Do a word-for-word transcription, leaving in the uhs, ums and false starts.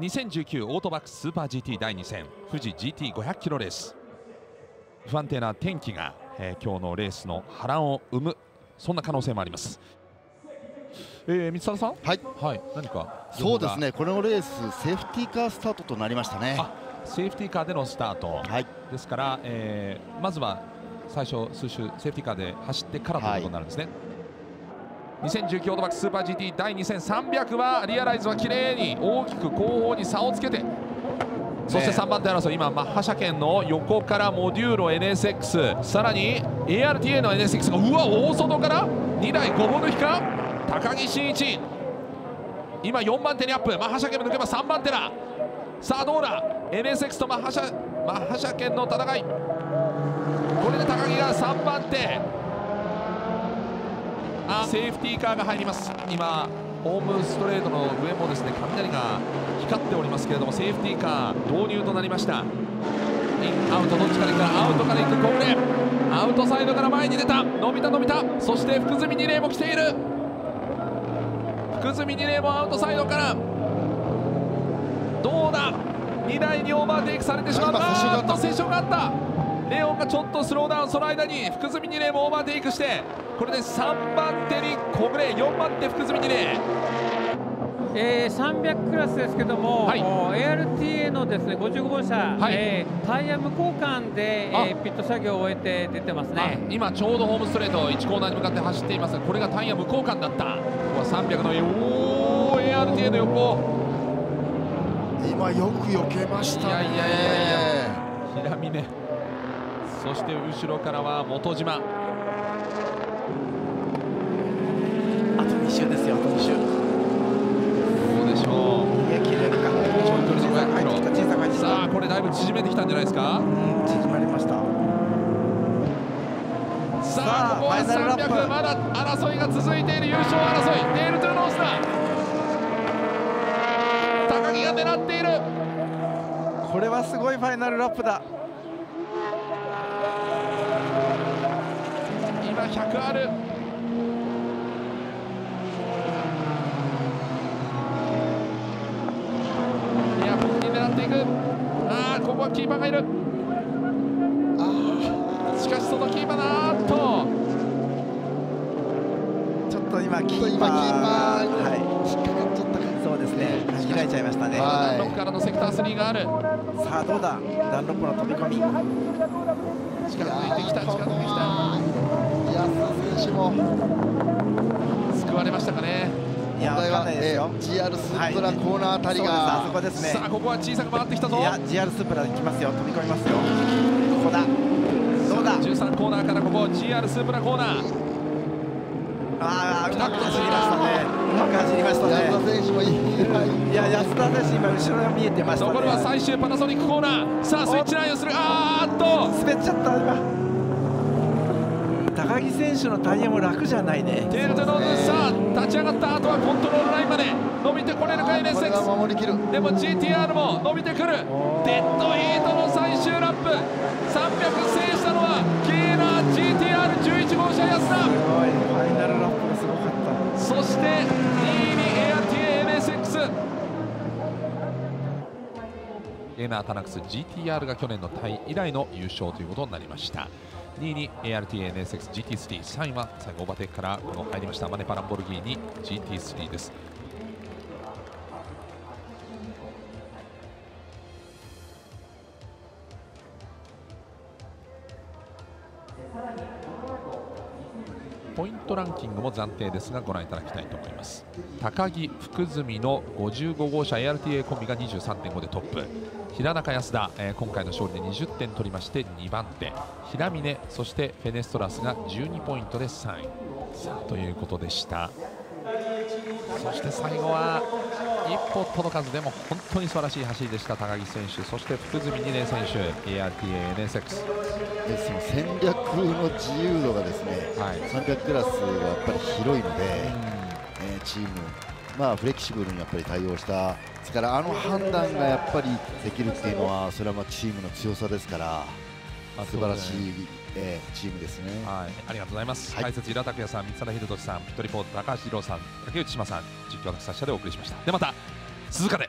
にせんじゅうきゅうオートバックススーパー ジーティー だいに戦富士 ジーティーごひゃく キロレース、不安定な天気が、えー、今日のレースの波乱を生む、そんな可能性もあります。えー、三沢さん、はい、はい、何かそうですね、このレースセーフティーカースタートとなりましたね。セーフティーカーでのスタート、はい、ですから、えー、まずは最初数周セーフティーカーで走ってからということになるんですね。はい、にせんじゅうきゅうオートバックススーパー ジーティー だいに戦さんびゃくはリアライズは綺麗に大きく後方に差をつけて、そしてさんばん手争い、今マッハ車検の横からモデューロ エヌエスエックス、 さらに エーアールティーエー の エヌエスエックス がうわ大外からにだいごぶ抜きか、高木真一今よんばん手にアップ、マッハ車検も抜けばさんばん手だ。さあどうだ、 エヌエスエックス とマッハ車マッハ車検の戦い、これで高木がさんばん手、あセーフティーカーが入ります。今ホームストレートの上もですね雷が光っておりますけれども、セーフティーカー導入となりました。インアウトどっちからいくか、アウトからいく、これアウトサイドから前に出た、伸びた伸びた、そして福住二礼も来ている、福住二礼もアウトサイドからどうだ、にだいにオーバーテイクされてしまった。あっと接触があった、レオンがちょっとスローダウン、その間に福住二礼もオーバーテイクして、これでさんばん手に小暮、よんばん手福住二礼、えー、さんびゃくクラスですけども、はい、エーアールティーエー のですねごじゅうごぼん車、はい、えー、タイヤ無交換で、えー、ピット作業を終えて出てますね。今ちょうどホームストレートいちコーナーに向かって走っていますが、これがタイヤ無交換だった。ここはさんびゃくの エーアールティーエー の横、今よく避けましたね。いやいやいやいや、平峰、そして後ろからは元島、あとに周ですよ、あとに周。どうでしょう、逃げ切れるか、ちょい距離ごひゃくキロ、さあこれだいぶ縮めてきたんじゃないですか。うん、縮まりました。さあここはさんびゃく、まだ争いが続いている、優勝争い、デールトゥノースだ、高木が狙っている、これはすごいファイナルラップだ。今ひゃくある、いやここに狙っていく、ああここはキーパーがいる、あしかしそのキーパーだーっとちょっと今キーパーそうですね、開いちゃいましたね。ダンロップからのセクタースリーがある。さあどうだ、ダンロップの飛び込み、近づいてきた、近づいてきた、いやー選手も救われましたかね。いやー、わかんないですよ、 ジーアール スープラコーナーあたりが、あそこですね。さあここは小さく回ってきたぞ。いや ジーアール スープラ行きますよ、飛び込みますよ、ここだ、どうだ、じゅうさんコーナーからここ ジーアール スープラコーナー、あーうまく走りましたね、うまく走りましたね、安田選手もいい、いや安田選手今後ろが見えてましたね。残るは最終パナソニックコーナー、さあスイッチラインをする、あーっと滑っちゃった。今高木選手のタイヤも楽じゃないね、テールトゥノーズ、さあ立ち上がった、あとはコントロールラインまで伸びてこれるか エヌエスエックス、でも ジーティーアール も伸びてくる。デッドヒートの最終ラップ、さんびゃく制したのはキーナー ジーティーアールじゅういち 号車安田、そしてにいに エーアールティーエーエヌエスエックス、 ゲーナータナックス ジーティーアール が去年のタイ以来の優勝ということになりました。にいに エーアールティーエーエヌエスエックスジーティースリー、 さんいは最後オーバーテイクからこの入りましたマネパランボルギーニ ジーティースリー です。ポイントランキングも暫定ですがご覧いただきたいと思います。高木、福住のごじゅうご号車 エーアールティーエー コンビが にじゅうさんてんご でトップ、平中安田、えー、今回の勝利でにじゅってん取りましてにばんて、平峰、そしてフェネストラスがじゅうにポイントでさんい、さあということでした。そして最後は一歩届かず、でも本当に素晴らしい走りでした高木選手、そして福住二礼選手 エーアールティーエーエヌエスエックス、 その戦略の自由度がですね、はい、さんびゃくクラスがやっぱり広いので、えー、チーム、まあ、フレキシブルにやっぱり対応したですから、あの判断がやっぱりできるっていうのはそれはまあチームの強さですから。素晴らしい、えー、チームですね。はい、ありがとうございます。はい、解説井田拓也さん、三沢秀俊さん、ピットリポート高橋宏さん、竹内志麻さん、実況のスタジオでお送りしました。でまた鈴鹿で。